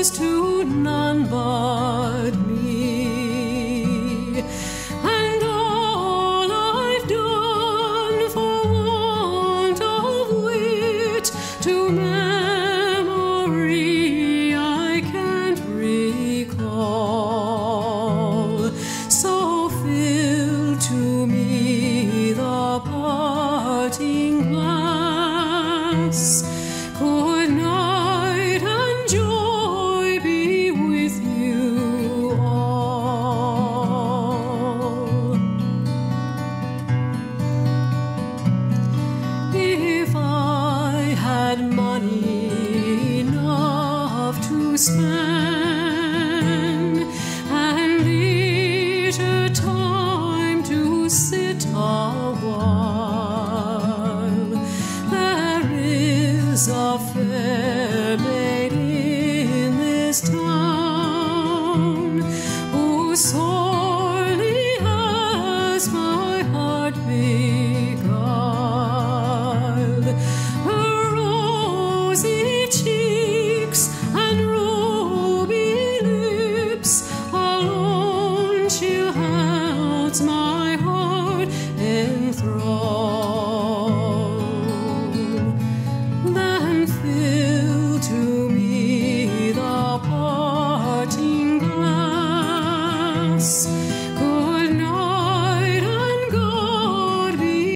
goes to none but me. And all I've done for want of wit, to memory I can't recall. So fill to me the parting glass. Could night and joy be with you all. If I had money enough to spend, and leisure time to sit awhile, there is a fair maid in this town who sorely has my heart beguiled. Her rosy cheeks and ruby lips, alone she holds my